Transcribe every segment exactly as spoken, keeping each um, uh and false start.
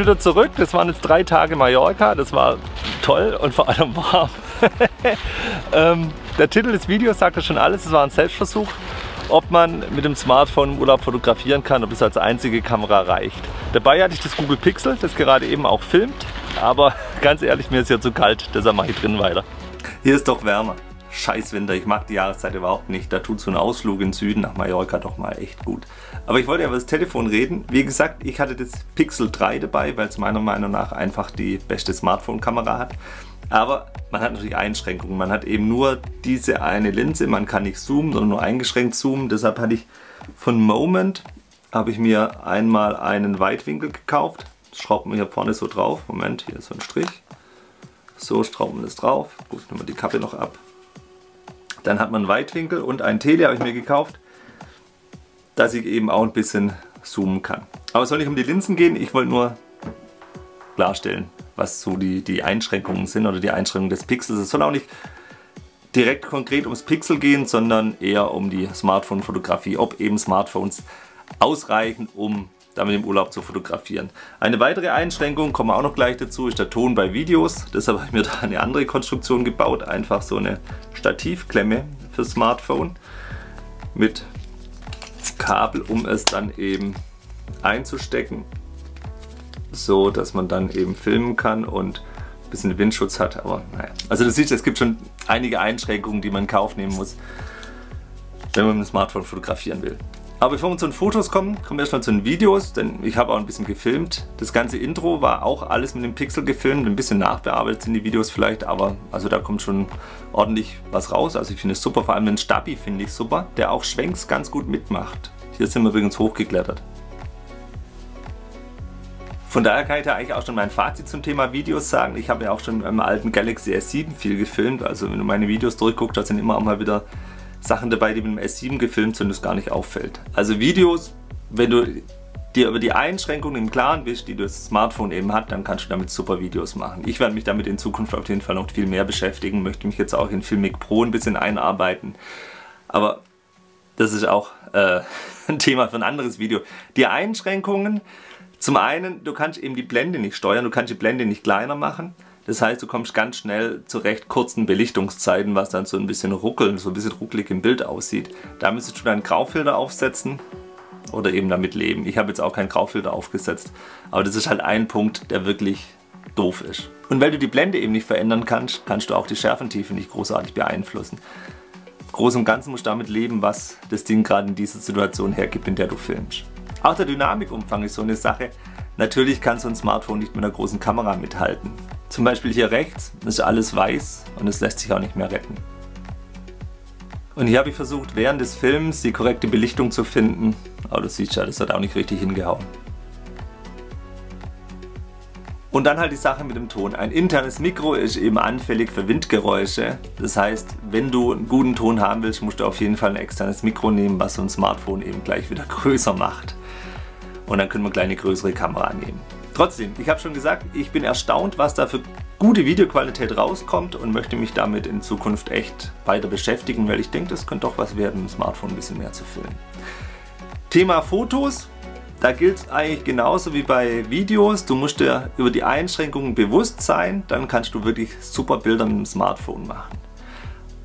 wieder zurück. Das waren jetzt drei Tage Mallorca. Das war toll und vor allem warm. ähm, der Titel des Videos sagte schon alles. Es war ein Selbstversuch, ob man mit dem Smartphone im Urlaub fotografieren kann, ob es als einzige Kamera reicht. Dabei hatte ich das Google Pixel, das gerade eben auch filmt. Aber ganz ehrlich, mir ist ja zu kalt. Deshalb mache ich drin weiter. Hier ist doch wärmer. Scheiß Winter, ich mag die Jahreszeit überhaupt nicht. Da tut so ein Ausflug in den Süden nach Mallorca doch mal echt gut. Aber ich wollte ja über das Telefon reden. Wie gesagt, ich hatte das Pixel drei dabei, weil es meiner Meinung nach einfach die beste Smartphone-Kamera hat. Aber man hat natürlich Einschränkungen. Man hat eben nur diese eine Linse, man kann nicht zoomen, sondern nur eingeschränkt zoomen. Deshalb hatte ich von Moment, habe ich mir einmal einen Weitwinkel gekauft. Das schraubt man hier vorne so drauf. Moment, hier ist so ein Strich. So schraubt man das drauf. Gut, nehmen wir die Kappe noch ab. Dann hat man einen Weitwinkel und ein Tele habe ich mir gekauft, dass ich eben auch ein bisschen zoomen kann. Aber es soll nicht um die Linsen gehen, ich wollte nur klarstellen, was so die, die Einschränkungen sind oder die Einschränkungen des Pixels. Es soll auch nicht direkt konkret ums Pixel gehen, sondern eher um die Smartphone-Fotografie, ob eben Smartphones ausreichen, um damit im Urlaub zu fotografieren. Eine weitere Einschränkung, kommen wir auch noch gleich dazu, ist der Ton bei Videos. Deshalb habe ich mir da eine andere Konstruktion gebaut. Einfach so eine Stativklemme für Smartphone mit Kabel, um es dann eben einzustecken. So, dass man dann eben filmen kann und ein bisschen Windschutz hat. Aber naja, also du siehst, es gibt schon einige Einschränkungen, die man in Kauf nehmen muss, wenn man mit dem Smartphone fotografieren will. Aber bevor wir zu den Fotos kommen, kommen wir erstmal zu den Videos, denn ich habe auch ein bisschen gefilmt. Das ganze Intro war auch alles mit dem Pixel gefilmt, ein bisschen nachbearbeitet sind die Videos vielleicht, aber also da kommt schon ordentlich was raus. Also ich finde es super, vor allem den Stabi finde ich super, der auch Schwenks ganz gut mitmacht. Hier sind wir übrigens hochgeklettert. Von daher kann ich da eigentlich auch schon mein Fazit zum Thema Videos sagen. Ich habe ja auch schon mit meinem alten Galaxy S sieben viel gefilmt, also wenn du meine Videos durchguckst, da sind immer auch mal wieder Sachen dabei, die mit dem S sieben gefilmt sind, das gar nicht auffällt. Also Videos, wenn du dir über die Einschränkungen im Klaren bist, die das Smartphone eben hat, dann kannst du damit super Videos machen. Ich werde mich damit in Zukunft auf jeden Fall noch viel mehr beschäftigen, möchte mich jetzt auch in Filmic Pro ein bisschen einarbeiten. Aber das ist auch äh, ein Thema für ein anderes Video. Die Einschränkungen, zum einen, du kannst eben die Blende nicht steuern, du kannst die Blende nicht kleiner machen. Das heißt, du kommst ganz schnell zu recht kurzen Belichtungszeiten, was dann so ein bisschen ruckeln, so ein bisschen ruckelig im Bild aussieht. Da müsstest du dann einen Graufilter aufsetzen oder eben damit leben. Ich habe jetzt auch keinen Graufilter aufgesetzt, aber das ist halt ein Punkt, der wirklich doof ist. Und weil du die Blende eben nicht verändern kannst, kannst du auch die Schärfentiefe nicht großartig beeinflussen. Groß und Ganzen musst du damit leben, was das Ding gerade in dieser Situation hergibt, in der du filmst. Auch der Dynamikumfang ist so eine Sache. Natürlich kann so ein Smartphone nicht mit einer großen Kamera mithalten. Zum Beispiel hier rechts ist alles weiß und es lässt sich auch nicht mehr retten. Und hier habe ich versucht, während des Films die korrekte Belichtung zu finden. Aber du siehst ja, das hat auch nicht richtig hingehauen. Und dann halt die Sache mit dem Ton. Ein internes Mikro ist eben anfällig für Windgeräusche. Das heißt, wenn du einen guten Ton haben willst, musst du auf jeden Fall ein externes Mikro nehmen, was so ein Smartphone eben gleich wieder größer macht. Und dann können wir gleich eine größere Kamera nehmen. Trotzdem, ich habe schon gesagt, ich bin erstaunt, was da für gute Videoqualität rauskommt und möchte mich damit in Zukunft echt weiter beschäftigen, weil ich denke, das könnte doch was werden, mit dem Smartphone ein bisschen mehr zu filmen. Thema Fotos, da gilt es eigentlich genauso wie bei Videos. Du musst dir über die Einschränkungen bewusst sein, dann kannst du wirklich super Bilder mit dem Smartphone machen.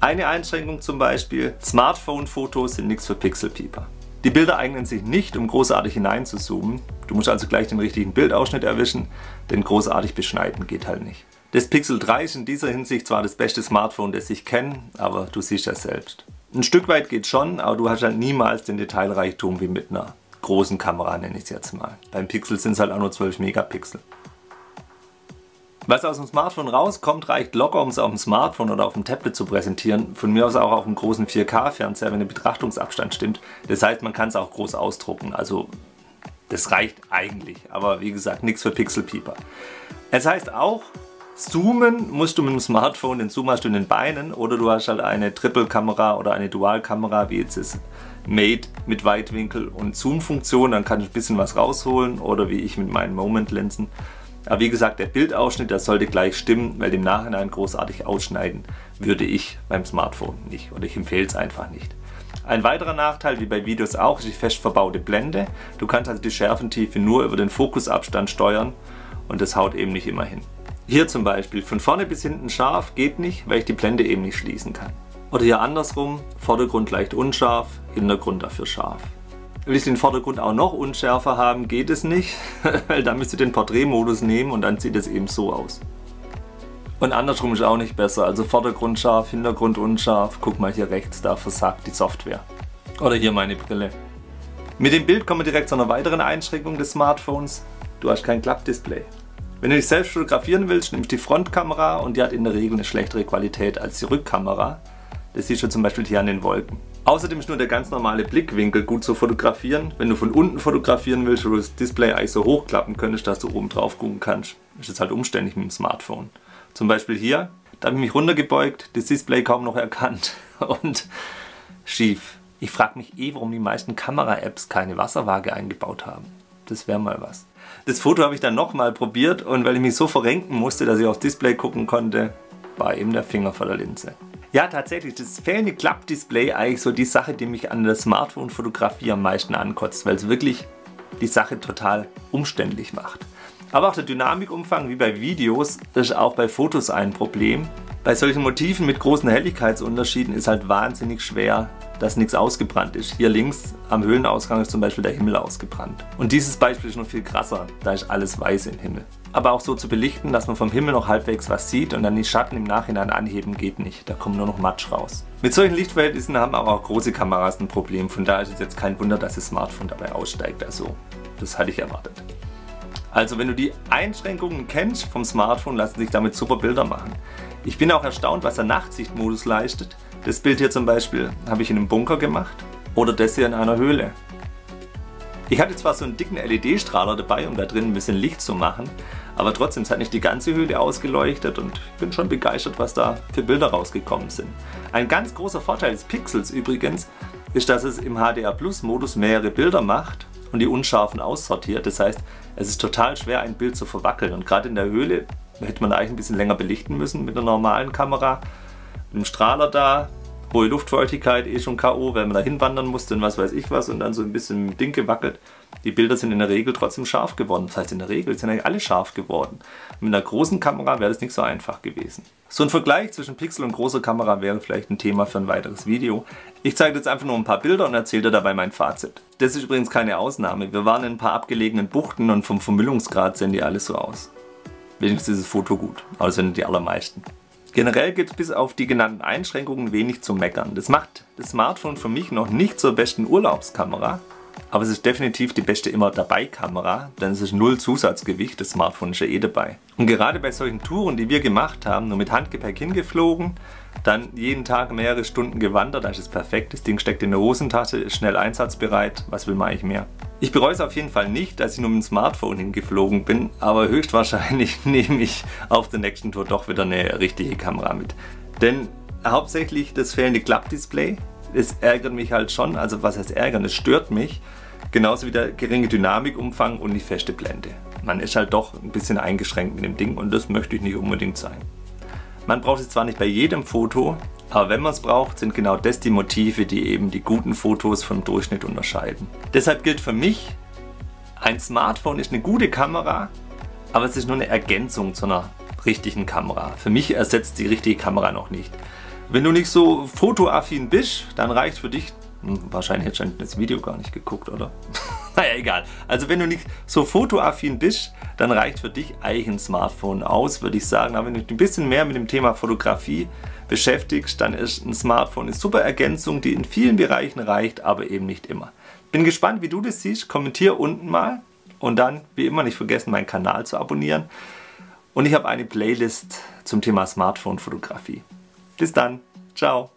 Eine Einschränkung zum Beispiel, Smartphone-Fotos sind nichts für Pixelpieper. Die Bilder eignen sich nicht, um großartig hineinzuzoomen. Du musst also gleich den richtigen Bildausschnitt erwischen, denn großartig beschneiden geht halt nicht. Das Pixel drei ist in dieser Hinsicht zwar das beste Smartphone, das ich kenne, aber du siehst das selbst. Ein Stück weit geht schon, aber du hast halt niemals den Detailreichtum wie mit einer großen Kamera, nenne ich es jetzt mal. Beim Pixel sind es halt auch nur zwölf Megapixel. Was aus dem Smartphone rauskommt, reicht locker, um es auf dem Smartphone oder auf dem Tablet zu präsentieren. Von mir aus auch auf einem großen vier K Fernseher, wenn der Betrachtungsabstand stimmt. Das heißt, man kann es auch groß ausdrucken. Also, das reicht eigentlich. Aber wie gesagt, nichts für Pixelpieper. Es heißt auch, zoomen musst du mit dem Smartphone, den Zoom hast du in den Beinen. Oder du hast halt eine Triple-Kamera oder eine Dual-Kamera, wie jetzt das Mate mit Weitwinkel und Zoom-Funktion. Dann kann ich ein bisschen was rausholen. Oder wie ich mit meinen Moment-Linsen. Aber wie gesagt, der Bildausschnitt, das sollte gleich stimmen, weil im Nachhinein großartig ausschneiden würde ich beim Smartphone nicht. Oder ich empfehle es einfach nicht. Ein weiterer Nachteil, wie bei Videos auch, ist die fest verbaute Blende. Du kannst also die Schärfentiefe nur über den Fokusabstand steuern und das haut eben nicht immer hin. Hier zum Beispiel von vorne bis hinten scharf geht nicht, weil ich die Blende eben nicht schließen kann. Oder hier andersrum, Vordergrund leicht unscharf, Hintergrund dafür scharf. Will ich den Vordergrund auch noch unschärfer haben, geht es nicht, weil da müsst ihr den Porträtmodus nehmen und dann sieht es eben so aus. Und andersrum ist auch nicht besser, also Vordergrund scharf, Hintergrund unscharf, guck mal hier rechts, da versagt die Software. Oder hier meine Brille. Mit dem Bild kommen wir direkt zu einer weiteren Einschränkung des Smartphones. Du hast kein Klappdisplay. Wenn du dich selbst fotografieren willst, nimmst du die Frontkamera und die hat in der Regel eine schlechtere Qualität als die Rückkamera. Das siehst du zum Beispiel hier an den Wolken. Außerdem ist nur der ganz normale Blickwinkel gut zu fotografieren. Wenn du von unten fotografieren willst, wo du das Display eigentlich so hochklappen könntest, dass du oben drauf gucken kannst, ist es halt umständlich mit dem Smartphone. Zum Beispiel hier, da habe ich mich runtergebeugt, das Display kaum noch erkannt und schief. Ich frage mich eh, warum die meisten Kamera-Apps keine Wasserwaage eingebaut haben. Das wäre mal was. Das Foto habe ich dann nochmal probiert und weil ich mich so verrenken musste, dass ich aufs Display gucken konnte, war eben der Finger vor der Linse. Ja, tatsächlich, das fehlende Klappdisplay eigentlich so die Sache, die mich an der Smartphone-Fotografie am meisten ankotzt, weil es wirklich die Sache total umständlich macht. Aber auch der Dynamikumfang, wie bei Videos, ist auch bei Fotos ein Problem. Bei solchen Motiven mit großen Helligkeitsunterschieden ist halt wahnsinnig schwer, dass nichts ausgebrannt ist. Hier links am Höhlenausgang ist zum Beispiel der Himmel ausgebrannt. Und dieses Beispiel ist noch viel krasser, da ist alles weiß im Himmel. Aber auch so zu belichten, dass man vom Himmel noch halbwegs was sieht und dann die Schatten im Nachhinein anheben, geht nicht. Da kommt nur noch Matsch raus. Mit solchen Lichtverhältnissen haben aber auch große Kameras ein Problem. Von daher ist es jetzt kein Wunder, dass das Smartphone dabei aussteigt. Also, das hatte ich erwartet. Also wenn du die Einschränkungen kennst vom Smartphone, lassen sich damit super Bilder machen. Ich bin auch erstaunt, was der Nachtsichtmodus leistet. Das Bild hier zum Beispiel habe ich in einem Bunker gemacht oder das hier in einer Höhle. Ich hatte zwar so einen dicken L E D-Strahler dabei, um da drin ein bisschen Licht zu machen, aber trotzdem, es hat nicht die ganze Höhle ausgeleuchtet und ich bin schon begeistert, was da für Bilder rausgekommen sind. Ein ganz großer Vorteil des Pixels übrigens ist, dass es im H D R Plus Modus mehrere Bilder macht und die unscharfen aussortiert. Das heißt, es ist total schwer, ein Bild zu verwackeln. Und gerade in der Höhle hätte man eigentlich ein bisschen länger belichten müssen mit einer normalen Kamera. Mit einem Strahler da, hohe Luftfeuchtigkeit, eh schon K O, weil man da hinwandern musste und was weiß ich was und dann so ein bisschen mit dem Ding gewackelt. Die Bilder sind in der Regel trotzdem scharf geworden. Das heißt, in der Regel sind eigentlich alle scharf geworden. Mit einer großen Kamera wäre das nicht so einfach gewesen. So ein Vergleich zwischen Pixel und großer Kamera wäre vielleicht ein Thema für ein weiteres Video. Ich zeige jetzt einfach nur ein paar Bilder und erzähle dir dabei mein Fazit. Das ist übrigens keine Ausnahme. Wir waren in ein paar abgelegenen Buchten und vom Vermüllungsgrad sehen die alles so aus. Wenigstens ist das Foto gut, aber das sind die allermeisten. Generell gibt es bis auf die genannten Einschränkungen wenig zu meckern. Das macht das Smartphone für mich noch nicht zur besten Urlaubskamera. Aber es ist definitiv die beste immer dabei Kamera, denn es ist null Zusatzgewicht, das Smartphone ist ja eh dabei. Und gerade bei solchen Touren, die wir gemacht haben, nur mit Handgepäck hingeflogen, dann jeden Tag mehrere Stunden gewandert, das ist perfekt, das Ding steckt in der Hosentasche, ist schnell einsatzbereit, was will man eigentlich mehr? Ich bereue es auf jeden Fall nicht, dass ich nur mit dem Smartphone hingeflogen bin, aber höchstwahrscheinlich nehme ich auf der nächsten Tour doch wieder eine richtige Kamera mit. Denn hauptsächlich das fehlende Klappdisplay. Es ärgert mich halt schon, also was heißt ärgern, es stört mich, genauso wie der geringe Dynamikumfang und die feste Blende. Man ist halt doch ein bisschen eingeschränkt mit dem Ding und das möchte ich nicht unbedingt sein. Man braucht es zwar nicht bei jedem Foto, aber wenn man es braucht, sind genau das die Motive, die eben die guten Fotos vom Durchschnitt unterscheiden. Deshalb gilt für mich, ein Smartphone ist eine gute Kamera, aber es ist nur eine Ergänzung zu einer richtigen Kamera. Für mich ersetzt die richtige Kamera noch nicht. Wenn du nicht so fotoaffin bist, dann reicht für dich, hm, wahrscheinlich hättest du das Video gar nicht geguckt, oder? Naja, egal. Also wenn du nicht so fotoaffin bist, dann reicht für dich eigentlich ein Smartphone aus, würde ich sagen. Aber wenn du dich ein bisschen mehr mit dem Thema Fotografie beschäftigst, dann ist ein Smartphone eine super Ergänzung, die in vielen Bereichen reicht, aber eben nicht immer. Bin gespannt, wie du das siehst. Kommentier unten mal und dann, wie immer, nicht vergessen, meinen Kanal zu abonnieren. Und ich habe eine Playlist zum Thema Smartphone-Fotografie. Bis dann. Ciao.